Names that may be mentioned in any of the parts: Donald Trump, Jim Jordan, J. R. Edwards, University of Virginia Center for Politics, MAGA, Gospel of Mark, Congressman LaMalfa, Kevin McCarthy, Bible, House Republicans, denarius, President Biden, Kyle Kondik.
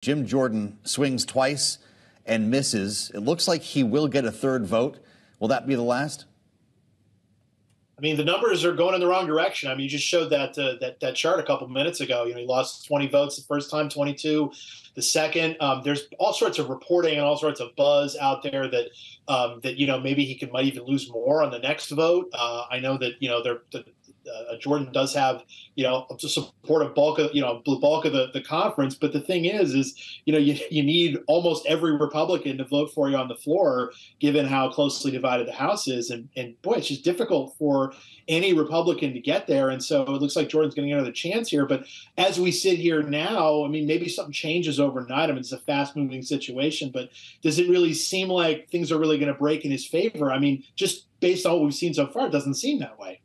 Jim Jordan swings twice and misses. It looks like he will get a third vote. Will that be the last? I mean, the numbers are going in the wrong direction. I mean, you just showed that chart a couple minutes ago. You know, he lost 20 votes the first time, 22 the second. There's all sorts of reporting and all sorts of buzz out there that that you know maybe he might even lose more on the next vote. I know that you know Jordan does have, you know, a supportive bulk of, you know, the conference. But the thing is, you know, you need almost every Republican to vote for you on the floor, given how closely divided the House is. And boy, it's just difficult for any Republican to get there. And so it looks like Jordan's going to get another chance here. But as we sit here now, I mean, maybe something changes overnight. I mean, it's a fast moving situation, but does it really seem like things are really going to break in his favor? I mean, just based on what we've seen so far, it doesn't seem that way.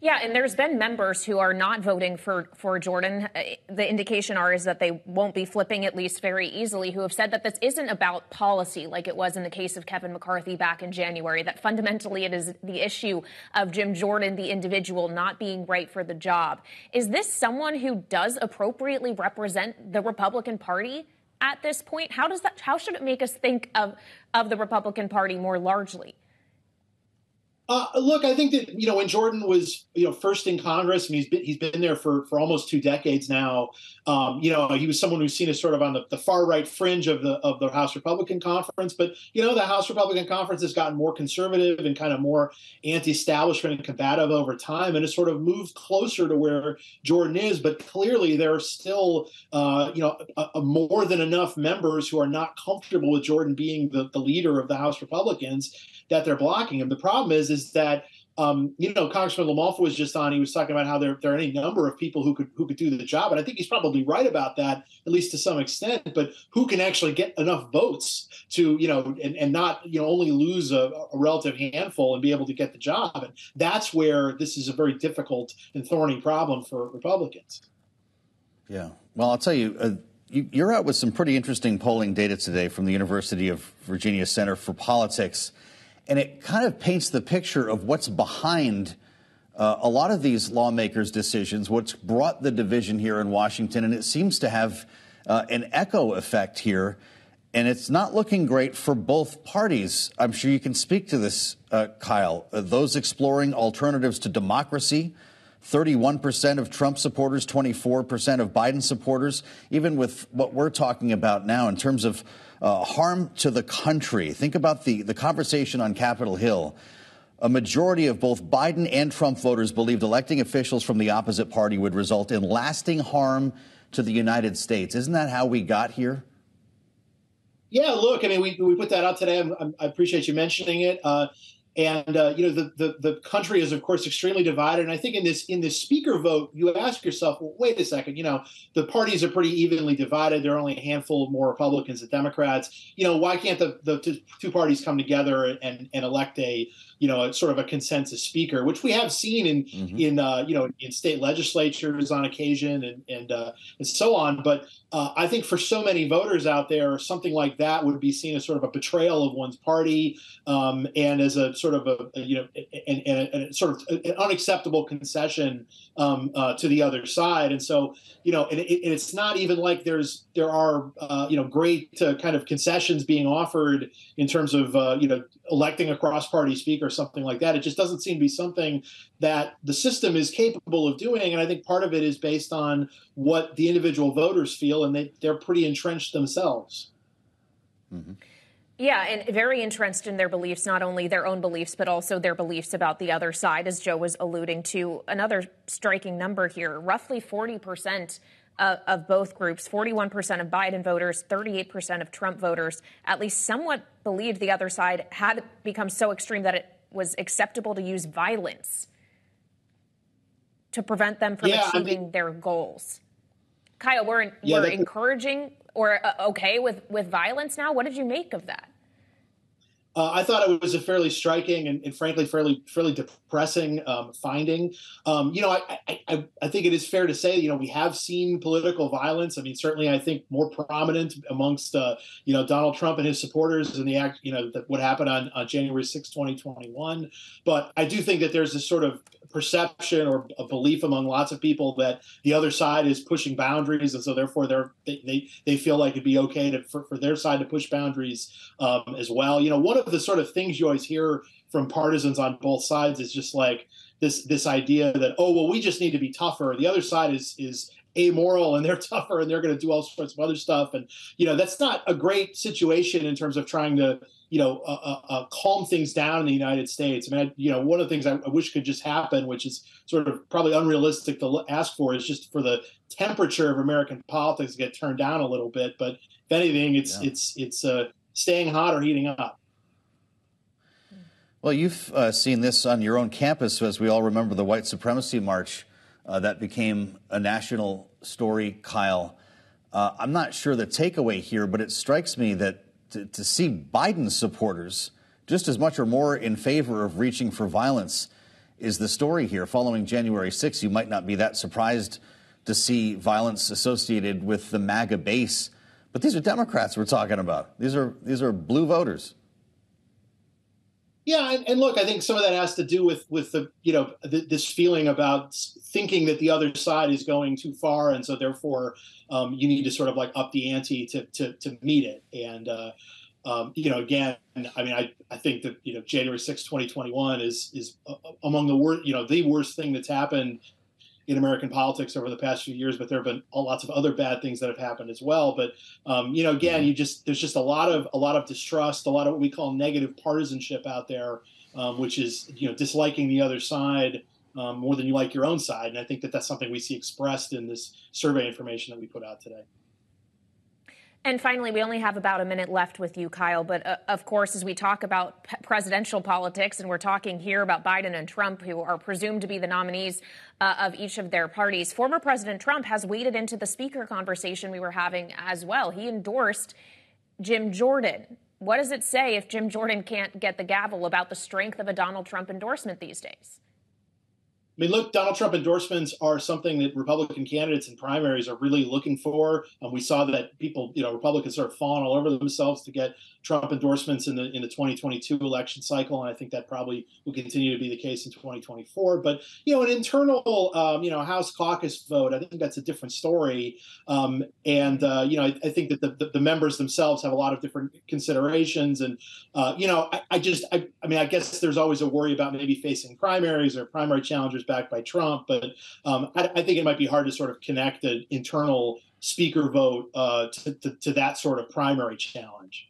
Yeah, and there's been members who are not voting for Jordan. The indication is that they won't be flipping, at least very easily, who have said that this isn't about policy like it was in the case of Kevin McCarthy back in January, that fundamentally it is the issue of Jim Jordan, the individual, not being right for the job. Is this someone who does appropriately represent the Republican Party at this point? How should it make us think of the Republican Party more largely? Look, I think that, you know, when Jordan was, you know, first in Congress, and he's been there for almost 2 decades now, you know, he was someone who's seen as sort of on the far right fringe of the House Republican Conference. But, you know, the House Republican Conference has gotten more conservative and kind of more anti-establishment and combative over time, and has sort of moved closer to where Jordan is. But clearly there are still, you know, more than enough members who are not comfortable with Jordan being the leader of the House Republicans that they're blocking him. The problem is that you know, Congressman LaMalfa was just on. He was talking about how there are any number of people who could do the job, and I think he's probably right about that, at least to some extent. But who can actually get enough votes to, you know, and not, you know, only lose a relative handful and be able to get the job? And that's where this is a very difficult and thorny problem for Republicans. Yeah. Well, I'll tell you. You're out with some pretty interesting polling data today from the University of Virginia Center for Politics. And it kind of paints the picture of what's behind a lot of these lawmakers' decisions, what's brought the division here in Washington, and it seems to have an echo effect here. And it's not looking great for both parties. I'm sure you can speak to this, Kyle. Those exploring alternatives to democracy, 31% of Trump supporters, 24% of Biden supporters, even with what we're talking about now in terms of harm to the country. Think about the conversation on Capitol Hill. A majority of both Biden and Trump voters believed electing officials from the opposite party would result in lasting harm to the United States. Isn't that how we got here? Yeah, look, I mean, we put that out today. I appreciate you mentioning it. And you know, the country is, of course, extremely divided. And I think in this speaker vote, you ask yourself, well, wait a second, you know, the parties are pretty evenly divided. There are only a handful of more Republicans than Democrats. You know, why can't the two parties come together and elect a, you know, sort of a consensus speaker, which we have seen in you know, in state legislatures on occasion and so on. But I think for so many voters out there, something like that would be seen as sort of a betrayal of one's party and as a sort of a, you know, and sort of an unacceptable concession to the other side. And so, you know, and it's not even like there are you know, great kind of concessions being offered in terms of you know, electing a cross-party speaker or something like that. It just doesn't seem to be something that the system is capable of doing. And I think part of it is based on what the individual voters feel, and they're pretty entrenched themselves. Mm-hmm. Yeah, and very entrenched in their beliefs, not only their own beliefs, but also their beliefs about the other side, as Joe was alluding to. Another striking number here, roughly 40% of both groups, 41% of Biden voters, 38% of Trump voters, at least somewhat believed the other side had become so extreme that it was acceptable to use violence to prevent them from achieving their goals. Kyle, we're encouraging or okay with violence now? What did you make of that? I thought it was a fairly striking and frankly, fairly depressing finding. You know, I think it is fair to say, you know, we have seen political violence. I mean, certainly, I think more prominent amongst, you know, Donald Trump and his supporters in the act, you know, what happened on January 6, 2021. But I do think that there's this sort of perception or a belief among lots of people that the other side is pushing boundaries, and so therefore they feel like it'd be okay for their side to push boundaries as well. You know, one of the sort of things you always hear from partisans on both sides is just like this idea that, oh, well, we just need to be tougher. The other side is amoral and they're tougher and they're going to do all sorts of other stuff. And, you know, that's not a great situation in terms of trying to, you know, calm things down in the United States. I mean, you know, one of the things I wish could just happen, which is sort of probably unrealistic to ask for, is just for the temperature of American politics to get turned down a little bit. But if anything, it's staying hot or heating up. Well, you've seen this on your own campus, as we all remember the White Supremacy March that became a national story, Kyle. I'm not sure the takeaway here, but it strikes me that to see Biden supporters just as much or more in favor of reaching for violence is the story here. Following January 6th, you might not be that surprised to see violence associated with the MAGA base. But these are Democrats we're talking about. These are blue voters. Yeah, and look, I think some of that has to do with the, you know, this feeling about thinking that the other side is going too far, and so therefore you need to sort of like up the ante to meet it. And you know, again, I mean, I think that, you know, January 6, 2021 is among the worst, you know, the worst thing that's happened in American politics over the past few years. But there have been lots of other bad things that have happened as well. But you know, again, there's just a lot of distrust, a lot of what we call negative partisanship out there, which is, you know, disliking the other side more than you like your own side. And I think that that's something we see expressed in this survey information that we put out today. And finally, we only have about a minute left with you, Kyle. But of course, as we talk about presidential politics, and we're talking here about Biden and Trump, who are presumed to be the nominees of each of their parties, former President Trump has waded into the speaker conversation we were having as well. He endorsed Jim Jordan. What does it say if Jim Jordan can't get the gavel about the strength of a Donald Trump endorsement these days? I mean, look, Donald Trump endorsements are something that Republican candidates in primaries are really looking for. We saw that people, you know, Republicans sort of falling all over themselves to get Trump endorsements in the 2022 election cycle, and I think that probably will continue to be the case in 2024. But, you know, an internal, you know, House caucus vote, I think that's a different story. You know, I think that the members themselves have a lot of different considerations, and you know, I mean, I guess there's always a worry about maybe facing primaries or primary challengers backed by Trump, but I think it might be hard to sort of connect an internal speaker vote to that sort of primary challenge.